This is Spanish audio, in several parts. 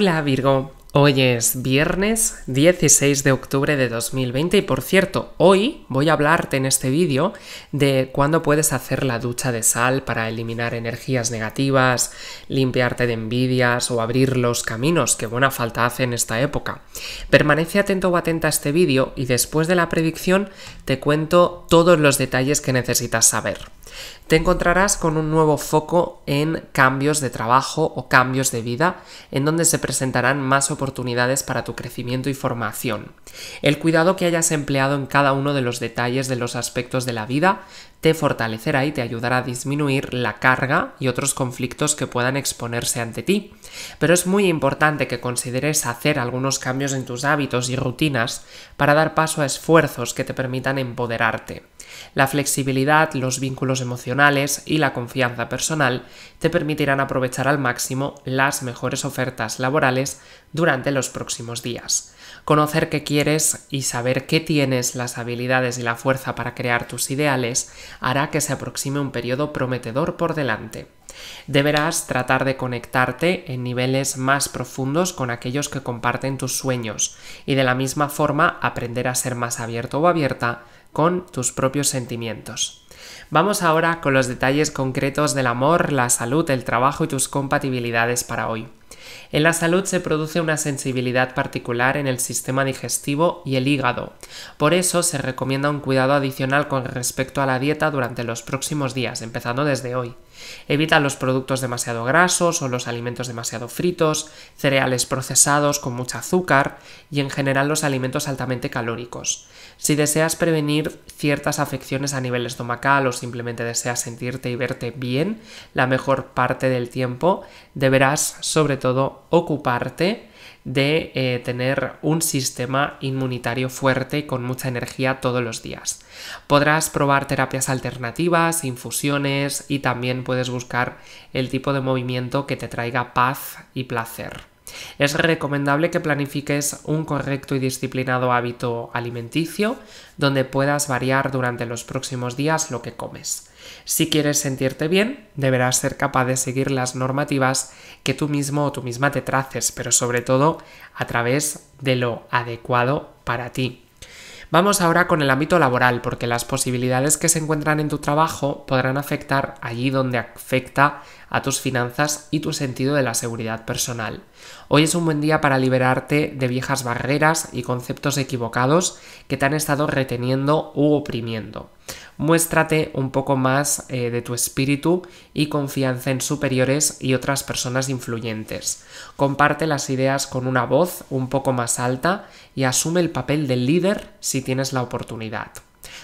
Hola Virgo, hoy es viernes 16 de octubre de 2020 y por cierto, hoy voy a hablarte en este vídeo de cuándo puedes hacer la ducha de sal para eliminar energías negativas, limpiarte de envidias o abrir los caminos que buena falta hace en esta época. Permanece atento o atenta a este vídeo y después de la predicción te cuento todos los detalles que necesitas saber. Te encontrarás con un nuevo foco en cambios de trabajo o cambios de vida, en donde se presentarán más oportunidades para tu crecimiento y formación. El cuidado que hayas empleado en cada uno de los detalles de los aspectos de la vida te fortalecerá y te ayudará a disminuir la carga y otros conflictos que puedan exponerse ante ti. Pero es muy importante que consideres hacer algunos cambios en tus hábitos y rutinas para dar paso a esfuerzos que te permitan empoderarte. La flexibilidad, los vínculos emocionales y la confianza personal te permitirán aprovechar al máximo las mejores ofertas laborales durante los próximos días. Conocer qué quieres y saber que tienes las habilidades y la fuerza para crear tus ideales hará que se aproxime un periodo prometedor por delante. Deberás tratar de conectarte en niveles más profundos con aquellos que comparten tus sueños y de la misma forma aprender a ser más abierto o abierta con tus propios sentimientos. Vamos ahora con los detalles concretos del amor, la salud, el trabajo y tus compatibilidades para hoy. En la salud se produce una sensibilidad particular en el sistema digestivo y el hígado. Por eso se recomienda un cuidado adicional con respecto a la dieta durante los próximos días, empezando desde hoy. Evita los productos demasiado grasos o los alimentos demasiado fritos, cereales procesados con mucho azúcar y en general los alimentos altamente calóricos. Si deseas prevenir ciertas afecciones a nivel estomacal o simplemente deseas sentirte y verte bien, la mejor parte del tiempo deberás sobre todo ocuparte de tener un sistema inmunitario fuerte y con mucha energía todos los días. Podrás probar terapias alternativas, infusiones y también puedes buscar el tipo de movimiento que te traiga paz y placer. Es recomendable que planifiques un correcto y disciplinado hábito alimenticio donde puedas variar durante los próximos días lo que comes. Si quieres sentirte bien, deberás ser capaz de seguir las normativas que tú mismo o tú misma te traces, pero sobre todo a través de lo adecuado para ti. Vamos ahora con el ámbito laboral, porque las posibilidades que se encuentran en tu trabajo podrán afectar allí donde afecta a tus finanzas y tu sentido de la seguridad personal. Hoy es un buen día para liberarte de viejas barreras y conceptos equivocados que te han estado reteniendo u oprimiendo. Muéstrate un poco más de tu espíritu y confianza en superiores y otras personas influyentes. Comparte las ideas con una voz un poco más alta y asume el papel del líder si tienes la oportunidad.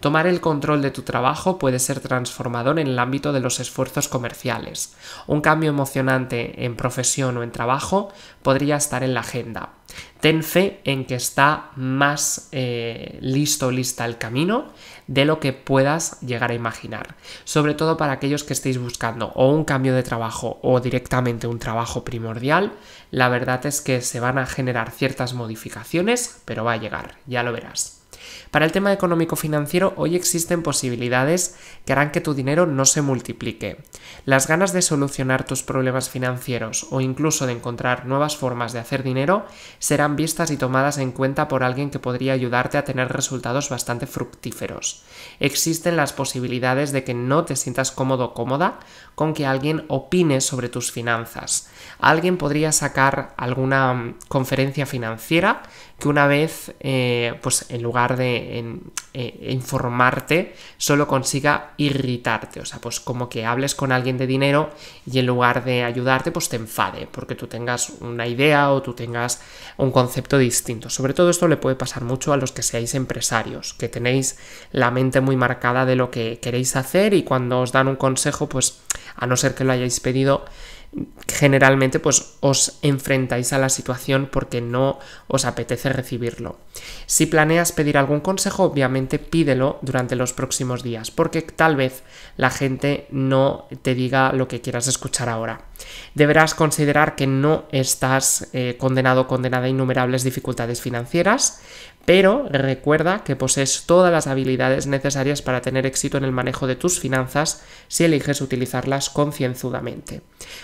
Tomar el control de tu trabajo puede ser transformador en el ámbito de los esfuerzos comerciales. Un cambio emocionante en profesión o en trabajo podría estar en la agenda. Ten fe en que está más listo o lista el camino de lo que puedas llegar a imaginar, sobre todo para aquellos que estéis buscando o un cambio de trabajo o directamente un trabajo primordial. La verdad es que se van a generar ciertas modificaciones, pero va a llegar, ya lo verás. Para el tema económico-financiero, hoy existen posibilidades que harán que tu dinero no se multiplique. Las ganas de solucionar tus problemas financieros o incluso de encontrar nuevas formas de hacer dinero serán vistas y tomadas en cuenta por alguien que podría ayudarte a tener resultados bastante fructíferos. Existen las posibilidades de que no te sientas cómodo o cómoda con que alguien opine sobre tus finanzas. Alguien podría sacar alguna conferencia financiera que una vez, pues en lugar de informarte, solo consiga irritarte. O sea, pues como que hables con alguien de dinero y en lugar de ayudarte, pues te enfade, porque tú tengas una idea o tú tengas un concepto distinto. Sobre todo esto le puede pasar mucho a los que seáis empresarios, que tenéis la mente muy marcada de lo que queréis hacer y cuando os dan un consejo, pues a no ser que lo hayáis pedido, generalmente pues os enfrentáis a la situación porque no os apetece recibirlo. Si planeas pedir algún consejo, obviamente pídelo durante los próximos días, porque tal vez la gente no te diga lo que quieras escuchar ahora. Deberás considerar que no estás condenado o condenada a innumerables dificultades financieras, pero recuerda que posees todas las habilidades necesarias para tener éxito en el manejo de tus finanzas si eliges utilizarlas concienzudamente.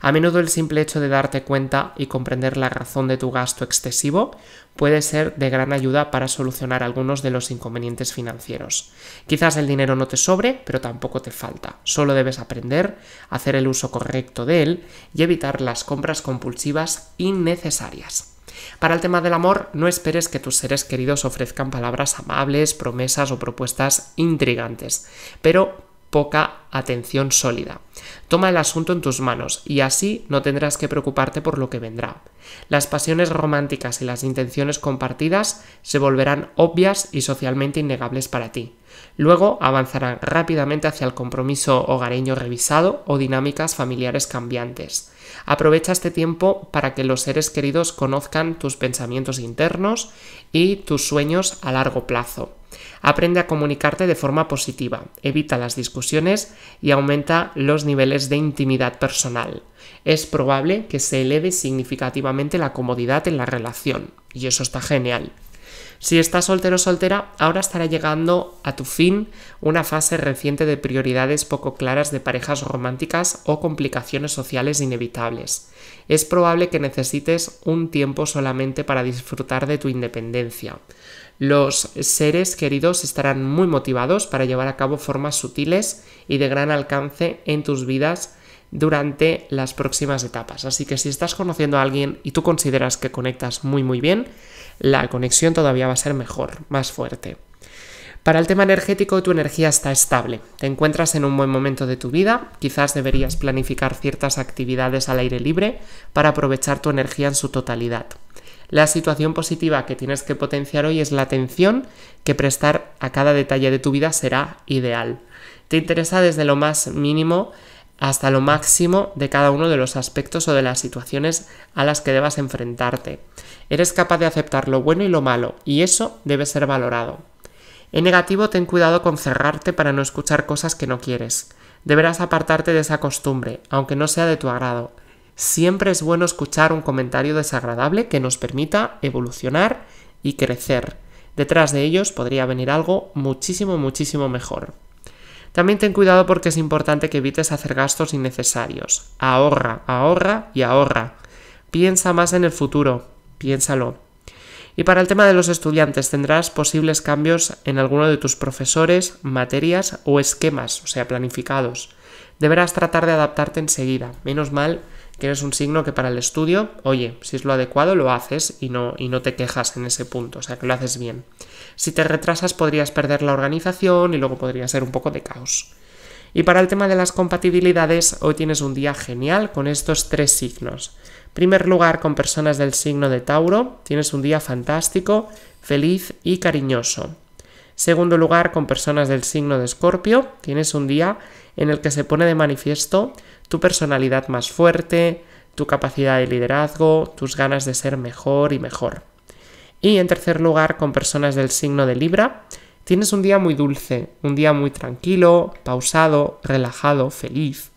A menudo el simple hecho de darte cuenta y comprender la razón de tu gasto excesivo puede ser de gran ayuda para solucionar algunos de los inconvenientes financieros. Quizás el dinero no te sobre, pero tampoco te falta. Solo debes aprender a hacer el uso correcto de él y evitar las compras compulsivas innecesarias. Para el tema del amor, no esperes que tus seres queridos ofrezcan palabras amables, promesas o propuestas intrigantes, pero poca atención sólida. Toma el asunto en tus manos y así no tendrás que preocuparte por lo que vendrá. Las pasiones románticas y las intenciones compartidas se volverán obvias y socialmente innegables para ti. Luego avanzarán rápidamente hacia el compromiso hogareño revisado o dinámicas familiares cambiantes. Aprovecha este tiempo para que los seres queridos conozcan tus pensamientos internos y tus sueños a largo plazo. Aprende a comunicarte de forma positiva, evita las discusiones y aumenta los niveles de intimidad personal. Es probable que se eleve significativamente la comodidad en la relación, y eso está genial. Si estás soltero o soltera, ahora estará llegando a tu fin una fase reciente de prioridades poco claras de parejas románticas o complicaciones sociales inevitables. Es probable que necesites un tiempo solamente para disfrutar de tu independencia. Los seres queridos estarán muy motivados para llevar a cabo formas sutiles y de gran alcance en tus vidas durante las próximas etapas. Así que si estás conociendo a alguien y tú consideras que conectas muy bien, la conexión todavía va a ser mejor, más fuerte. Para el tema energético, tu energía está estable. Te encuentras en un buen momento de tu vida, quizás deberías planificar ciertas actividades al aire libre para aprovechar tu energía en su totalidad. La situación positiva que tienes que potenciar hoy es la atención que prestar a cada detalle de tu vida será ideal. Te interesa desde lo más mínimo hasta lo máximo de cada uno de los aspectos o de las situaciones a las que debas enfrentarte. Eres capaz de aceptar lo bueno y lo malo, y eso debe ser valorado. En negativo, ten cuidado con cerrarte para no escuchar cosas que no quieres. Deberás apartarte de esa costumbre, aunque no sea de tu agrado. Siempre es bueno escuchar un comentario desagradable que nos permita evolucionar y crecer. Detrás de ellos podría venir algo muchísimo mejor. También ten cuidado porque es importante que evites hacer gastos innecesarios. Ahorra y ahorra. Piensa más en el futuro, piénsalo. Y para el tema de los estudiantes, tendrás posibles cambios en alguno de tus profesores, materias o esquemas, o sea, planificados. Deberás tratar de adaptarte enseguida. Menos mal que eres un signo que para el estudio, oye, si es lo adecuado lo haces y no te quejas en ese punto, o sea que lo haces bien. Si te retrasas podrías perder la organización y luego podría ser un poco de caos. Y para el tema de las compatibilidades, hoy tienes un día genial con estos tres signos. En primer lugar, con personas del signo de Tauro, tienes un día fantástico, feliz y cariñoso. Segundo lugar, con personas del signo de Escorpio, tienes un día en el que se pone de manifiesto tu personalidad más fuerte, tu capacidad de liderazgo, tus ganas de ser mejor y mejor. Y en tercer lugar, con personas del signo de Libra, tienes un día muy dulce, un día muy tranquilo, pausado, relajado, feliz.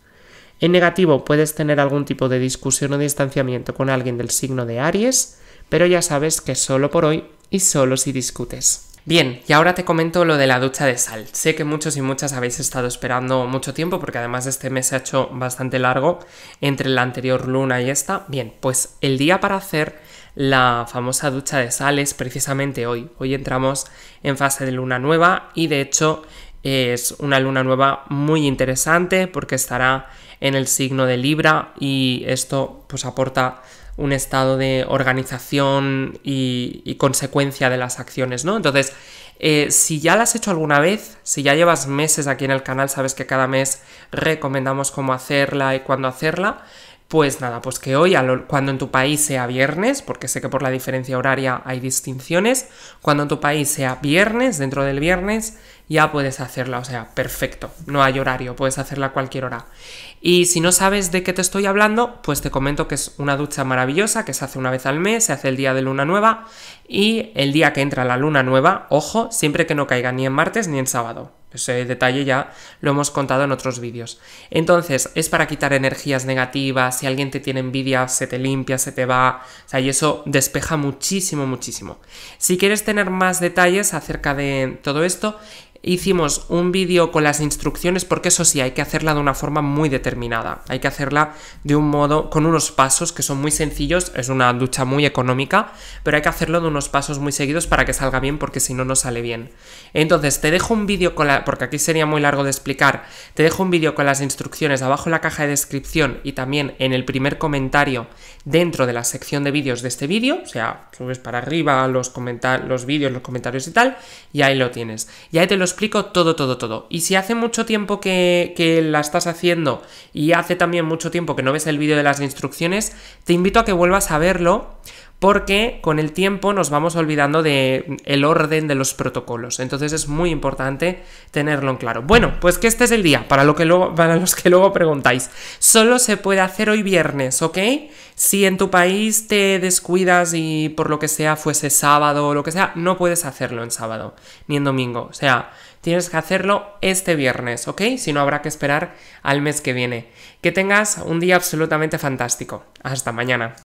En negativo, puedes tener algún tipo de discusión o distanciamiento con alguien del signo de Aries, pero ya sabes que solo por hoy y solo si discutes. Bien, y ahora te comento lo de la ducha de sal. Sé que muchos y muchas habéis estado esperando mucho tiempo porque además este mes se ha hecho bastante largo entre la anterior luna y esta. Bien, pues el día para hacer la famosa ducha de sal es precisamente hoy. Hoy entramos en fase de luna nueva y de hecho es una luna nueva muy interesante porque estará en el signo de Libra y esto pues aporta un estado de organización y consecuencia de las acciones, ¿no? Entonces, si ya las has hecho alguna vez, si ya llevas meses aquí en el canal, sabes que cada mes recomendamos cómo hacerla y cuándo hacerla, Pues nada, pues que hoy, cuando en tu país sea viernes, porque sé que por la diferencia horaria hay distinciones, cuando en tu país sea viernes, dentro del viernes, ya puedes hacerla, o sea, perfecto, no hay horario, puedes hacerla a cualquier hora. Y si no sabes de qué te estoy hablando, pues te comento que es una ducha maravillosa que se hace una vez al mes, se hace el día de luna nueva y el día que entra la luna nueva, ojo, siempre que no caiga ni en martes ni en sábado. Ese detalle ya lo hemos contado en otros vídeos. Entonces, es para quitar energías negativas, si alguien te tiene envidia, se te limpia, se te va, o sea, y eso despeja muchísimo, muchísimo. Si quieres tener más detalles acerca de todo esto, hicimos un vídeo con las instrucciones, porque eso sí, hay que hacerla de una forma muy determinada, hay que hacerla de un modo, con unos pasos que son muy sencillos, es una ducha muy económica, pero hay que hacerlo de unos pasos muy seguidos para que salga bien, porque si no, no sale bien. Entonces, te dejo un vídeo con la, porque aquí sería muy largo de explicar, te dejo un vídeo con las instrucciones abajo en la caja de descripción y también en el primer comentario dentro de la sección de vídeos de este vídeo, o sea, subes para arriba los vídeos, los comentarios y tal, y ahí lo tienes, y ahí te lo explico todo, todo, todo. Y si hace mucho tiempo que la estás haciendo y hace también mucho tiempo que no ves el vídeo de las instrucciones, te invito a que vuelvas a verlo, porque con el tiempo nos vamos olvidando del orden de los protocolos. Entonces es muy importante tenerlo en claro. Bueno, pues que este es el día, para los que luego preguntáis. Solo se puede hacer hoy viernes, ¿ok? Si en tu país te descuidas y por lo que sea fuese sábado o lo que sea, no puedes hacerlo en sábado ni en domingo. O sea, tienes que hacerlo este viernes, ¿ok? Si no, habrá que esperar al mes que viene. Que tengas un día absolutamente fantástico. Hasta mañana.